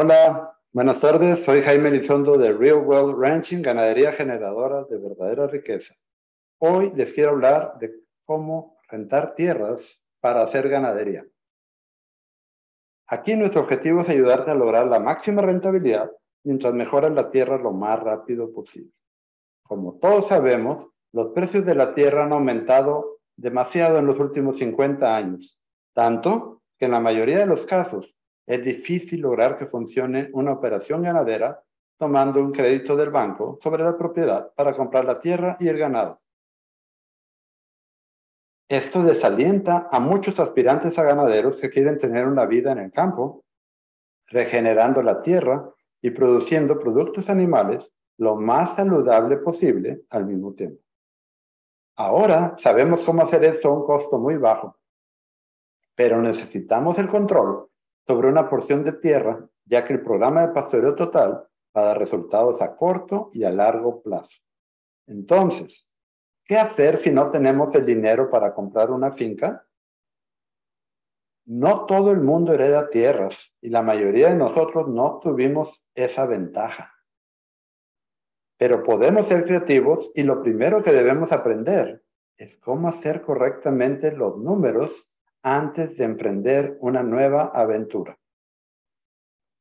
Hola, buenas tardes. Soy Jaime Elizondo de Real World Ranching, ganadería generadora de verdadera riqueza. Hoy les quiero hablar de cómo rentar tierras para hacer ganadería. Aquí nuestro objetivo es ayudarte a lograr la máxima rentabilidad mientras mejoras la tierra lo más rápido posible. Como todos sabemos, los precios de la tierra han aumentado demasiado en los últimos 50 años, tanto que en la mayoría de los casos es difícil lograr que funcione una operación ganadera tomando un crédito del banco sobre la propiedad para comprar la tierra y el ganado. Esto desalienta a muchos aspirantes a ganaderos que quieren tener una vida en el campo, regenerando la tierra y produciendo productos animales lo más saludable posible al mismo tiempo. Ahora sabemos cómo hacer esto a un costo muy bajo, pero necesitamos el control sobre una porción de tierra, ya que el programa de Pastoreo Total va a dar resultados a corto y a largo plazo. Entonces, ¿qué hacer si no tenemos el dinero para comprar una finca? No todo el mundo hereda tierras y la mayoría de nosotros no tuvimos esa ventaja. Pero podemos ser creativos y lo primero que debemos aprender es cómo hacer correctamente los números antes de emprender una nueva aventura.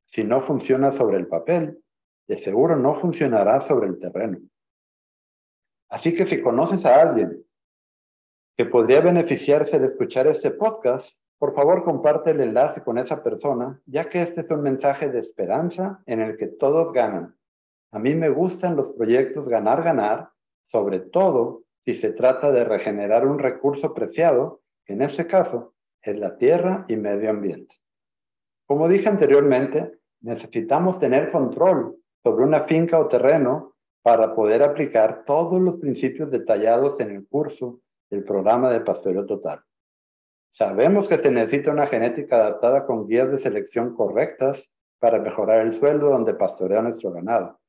Si no funciona sobre el papel, de seguro no funcionará sobre el terreno. Así que si conoces a alguien que podría beneficiarse de escuchar este podcast, por favor comparte el enlace con esa persona, ya que este es un mensaje de esperanza en el que todos ganan. A mí me gustan los proyectos ganar-ganar, sobre todo si se trata de regenerar un recurso preciado, que en este caso es la tierra y medio ambiente. Como dije anteriormente, necesitamos tener control sobre una finca o terreno para poder aplicar todos los principios detallados en el curso del programa de Pastoreo Total. Sabemos que se necesita una genética adaptada con guías de selección correctas para mejorar el suelo donde pastorea nuestro ganado.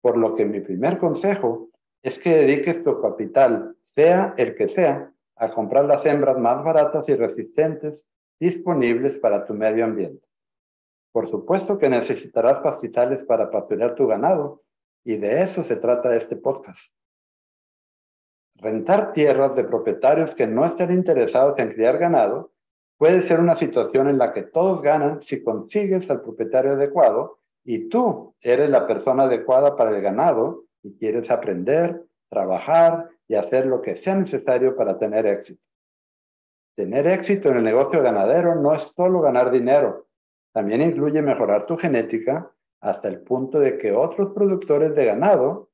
Por lo que mi primer consejo es que dediques tu capital, sea el que sea, a comprar las hembras más baratas y resistentes disponibles para tu medio ambiente. Por supuesto que necesitarás pastizales para pastorear tu ganado, y de eso se trata este podcast. Rentar tierras de propietarios que no estén interesados en criar ganado puede ser una situación en la que todos ganan si consigues al propietario adecuado y tú eres la persona adecuada para el ganado y quieres aprender, trabajar y hacer lo que sea necesario para tener éxito. Tener éxito en el negocio ganadero no es solo ganar dinero, también incluye mejorar tu genética hasta el punto de que otros productores de ganado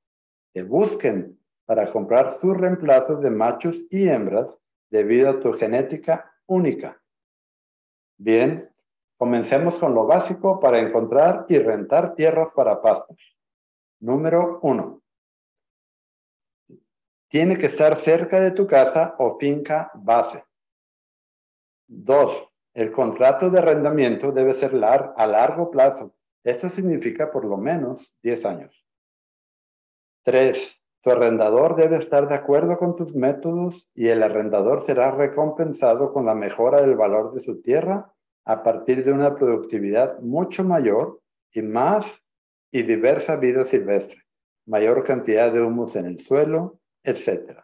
te busquen para comprar sus reemplazos de machos y hembras debido a tu genética única. Bien, comencemos con lo básico para encontrar y rentar tierras para pastos. Número 1. Tiene que estar cerca de tu casa o finca base. 2. El contrato de arrendamiento debe ser a largo plazo. Eso significa por lo menos 10 años. 3. Tu arrendador debe estar de acuerdo con tus métodos y el arrendador será recompensado con la mejora del valor de su tierra a partir de una productividad mucho mayor y diversa vida silvestre, mayor cantidad de humus en el suelo, etc.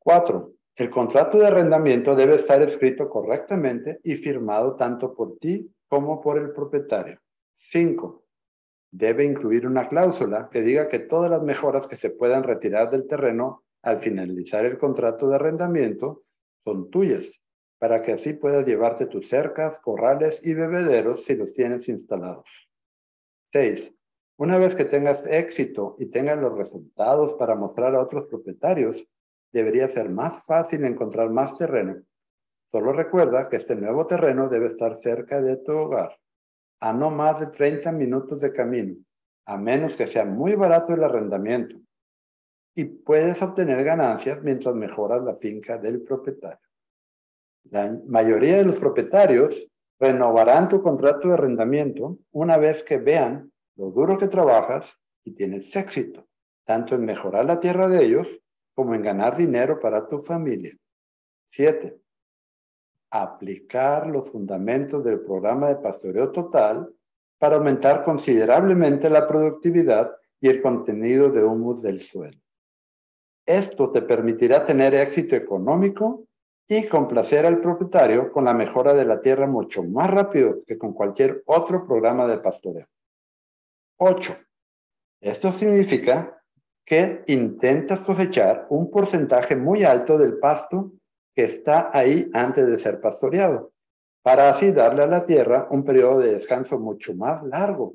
4. El contrato de arrendamiento debe estar escrito correctamente y firmado tanto por ti como por el propietario. 5. Debe incluir una cláusula que diga que todas las mejoras que se puedan retirar del terreno al finalizar el contrato de arrendamiento son tuyas, para que así puedas llevarte tus cercas, corrales y bebederos si los tienes instalados. 6. Una vez que tengas éxito y tengas los resultados para mostrar a otros propietarios, debería ser más fácil encontrar más terreno. Solo recuerda que este nuevo terreno debe estar cerca de tu hogar, a no más de 30 minutos de camino, a menos que sea muy barato el arrendamiento, y puedes obtener ganancias mientras mejoras la finca del propietario. La mayoría de los propietarios renovarán tu contrato de arrendamiento una vez que vean lo duro que trabajas y tienes éxito, tanto en mejorar la tierra de ellos como en ganar dinero para tu familia. 7. Aplicar los fundamentos del programa de Pastoreo Total para aumentar considerablemente la productividad y el contenido de humus del suelo. Esto te permitirá tener éxito económico y complacer al propietario con la mejora de la tierra mucho más rápido que con cualquier otro programa de pastoreo. 8. Esto significa que intentas cosechar un porcentaje muy alto del pasto que está ahí antes de ser pastoreado, para así darle a la tierra un periodo de descanso mucho más largo,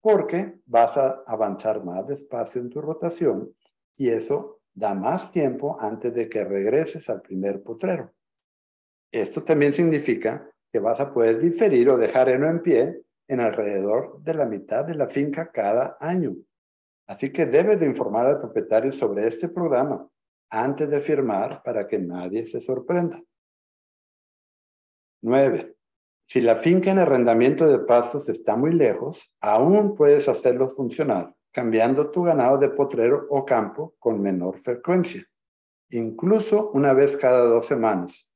porque vas a avanzar más despacio en tu rotación y eso da más tiempo antes de que regreses al primer potrero. Esto también significa que vas a poder diferir o dejar heno en pie en alrededor de la mitad de la finca cada año. Así que debes de informar al propietario sobre este programa antes de firmar para que nadie se sorprenda. 9. Si la finca en arrendamiento de pastos está muy lejos, aún puedes hacerlos funcionar, cambiando tu ganado de potrero o campo con menor frecuencia, incluso una vez cada 2 semanas.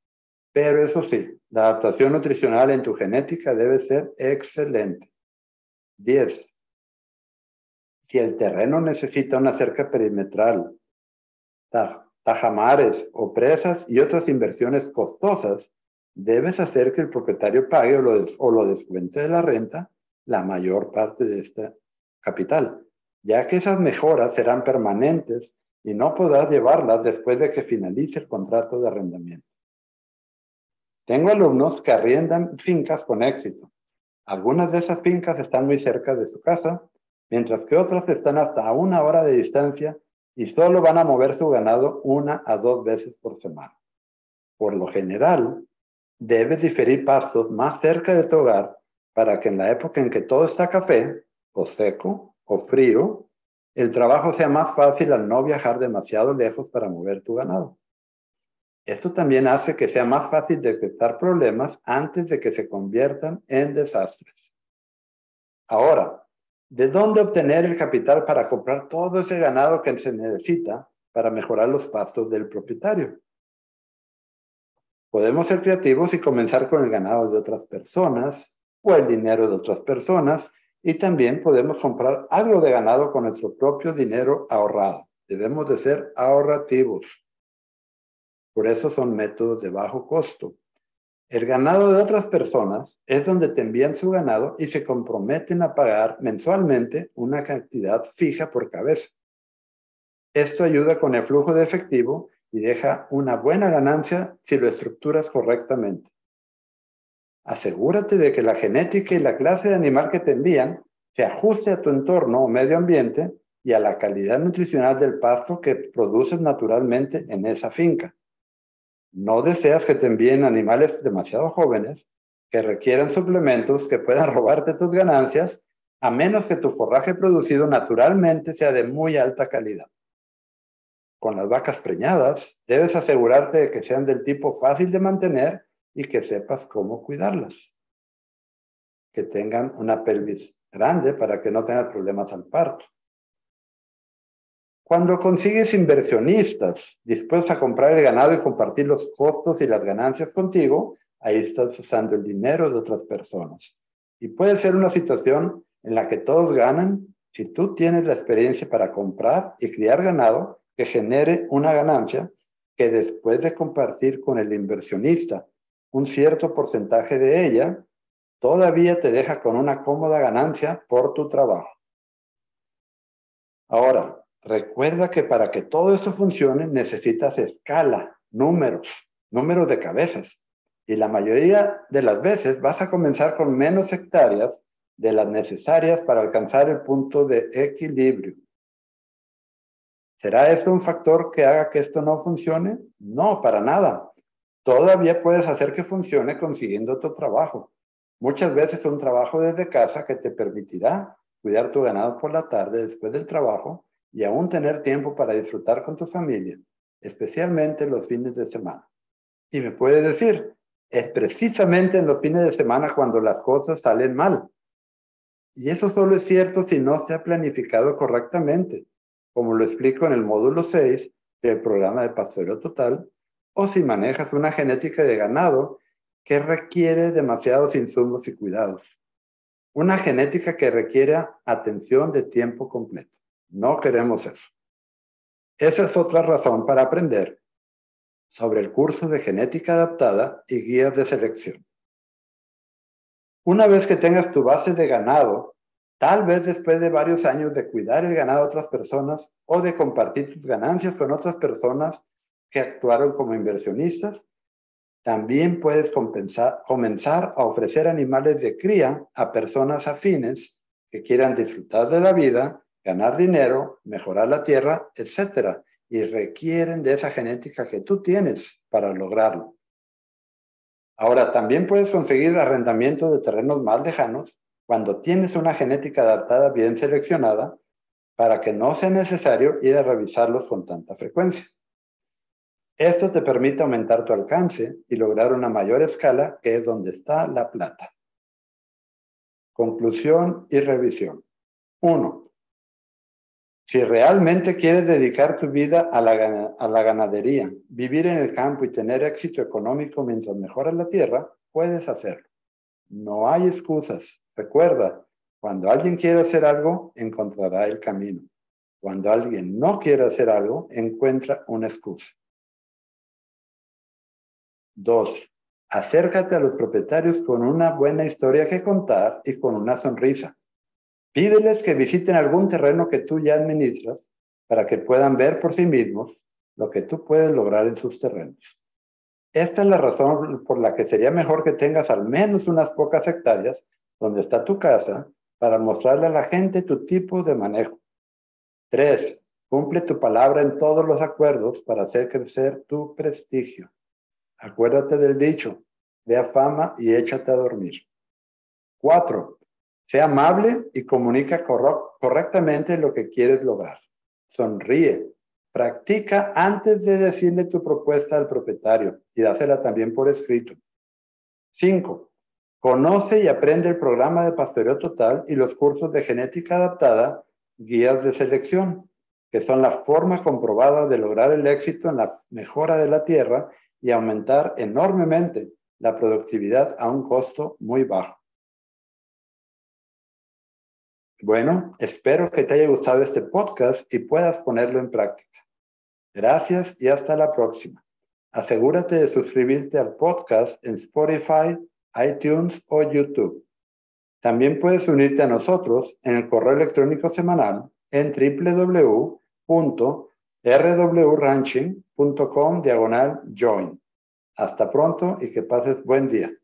Pero eso sí, la adaptación nutricional en tu genética debe ser excelente. 10. Si el terreno necesita una cerca perimetral, tajamares o presas y otras inversiones costosas, debes hacer que el propietario pague o lo descuente de la renta la mayor parte de este capital, ya que esas mejoras serán permanentes y no podrás llevarlas después de que finalice el contrato de arrendamiento. Tengo alumnos que arriendan fincas con éxito. Algunas de esas fincas están muy cerca de su casa, mientras que otras están hasta a 1 hora de distancia y solo van a mover su ganado 1 a 2 veces por semana. Por lo general, debes diferir pastos más cerca de tu hogar para que en la época en que todo está café, o seco, o frío, el trabajo sea más fácil al no viajar demasiado lejos para mover tu ganado. Esto también hace que sea más fácil detectar problemas antes de que se conviertan en desastres. Ahora, ¿de dónde obtener el capital para comprar todo ese ganado que se necesita para mejorar los pastos del propietario? Podemos ser creativos y comenzar con el ganado de otras personas o el dinero de otras personas, y también podemos comprar algo de ganado con nuestro propio dinero ahorrado. Debemos de ser ahorrativos. Por eso son métodos de bajo costo. El ganado de otras personas es donde te envían su ganado y se comprometen a pagar mensualmente una cantidad fija por cabeza. Esto ayuda con el flujo de efectivo y deja una buena ganancia si lo estructuras correctamente. Asegúrate de que la genética y la clase de animal que te envían se ajuste a tu entorno o medio ambiente y a la calidad nutricional del pasto que produces naturalmente en esa finca. No deseas que te envíen animales demasiado jóvenes que requieran suplementos que puedan robarte tus ganancias, a menos que tu forraje producido naturalmente sea de muy alta calidad. Con las vacas preñadas, debes asegurarte de que sean del tipo fácil de mantener y que sepas cómo cuidarlas. Que tengan una pelvis grande para que no tengas problemas al parto. Cuando consigues inversionistas dispuestos a comprar el ganado y compartir los costos y las ganancias contigo, ahí estás usando el dinero de otras personas. Y puede ser una situación en la que todos ganan si tú tienes la experiencia para comprar y criar ganado que genere una ganancia que después de compartir con el inversionista un cierto porcentaje de ella, todavía te deja con una cómoda ganancia por tu trabajo. Ahora, recuerda que para que todo esto funcione necesitas escala, números de cabezas, y la mayoría de las veces vas a comenzar con menos hectáreas de las necesarias para alcanzar el punto de equilibrio. ¿Será esto un factor que haga que esto no funcione? No, para nada. Todavía puedes hacer que funcione consiguiendo tu trabajo. Muchas veces un trabajo desde casa que te permitirá cuidar tu ganado por la tarde después del trabajo y aún tener tiempo para disfrutar con tu familia, especialmente los fines de semana. Y me puedes decir, es precisamente en los fines de semana cuando las cosas salen mal. Y eso solo es cierto si no se ha planificado correctamente, como lo explico en el módulo 6 del programa de Pastoreo Total, o si manejas una genética de ganado que requiere demasiados insumos y cuidados. Una genética que requiera atención de tiempo completo. No queremos eso. Esa es otra razón para aprender sobre el curso de genética adaptada y guías de selección. Una vez que tengas tu base de ganado, tal vez después de varios años de cuidar el ganado a otras personas o de compartir tus ganancias con otras personas que actuaron como inversionistas, también puedes comenzar a ofrecer animales de cría a personas afines que quieran disfrutar de la vida, ganar dinero, mejorar la tierra, etc. Y requieren de esa genética que tú tienes para lograrlo. Ahora, también puedes conseguir arrendamiento de terrenos más lejanos cuando tienes una genética adaptada bien seleccionada para que no sea necesario ir a revisarlos con tanta frecuencia. Esto te permite aumentar tu alcance y lograr una mayor escala, que es donde está la plata. Conclusión y revisión. 1. Si realmente quieres dedicar tu vida a la ganadería, vivir en el campo y tener éxito económico mientras mejoras la tierra, puedes hacerlo. No hay excusas. Recuerda, cuando alguien quiere hacer algo, encontrará el camino. Cuando alguien no quiere hacer algo, encuentra una excusa. 2. Acércate a los propietarios con una buena historia que contar y con una sonrisa. Pídeles que visiten algún terreno que tú ya administras para que puedan ver por sí mismos lo que tú puedes lograr en sus terrenos. Esta es la razón por la que sería mejor que tengas al menos unas pocas hectáreas donde está tu casa para mostrarle a la gente tu tipo de manejo. 3. Cumple tu palabra en todos los acuerdos para hacer crecer tu prestigio. Acuérdate del dicho, crea fama y échate a dormir. 4. Sea amable y comunica correctamente lo que quieres lograr. Sonríe. Practica antes de decirle tu propuesta al propietario y dásela también por escrito. 5. Conoce y aprende el programa de Pastoreo Total y los cursos de genética adaptada, guías de selección, que son la forma comprobada de lograr el éxito en la mejora de la tierra y aumentar enormemente la productividad a un costo muy bajo. Bueno, espero que te haya gustado este podcast y puedas ponerlo en práctica. Gracias y hasta la próxima. Asegúrate de suscribirte al podcast en Spotify, iTunes o YouTube. También puedes unirte a nosotros en el correo electrónico semanal en www.rwranching.com/join. Hasta pronto y que pases buen día.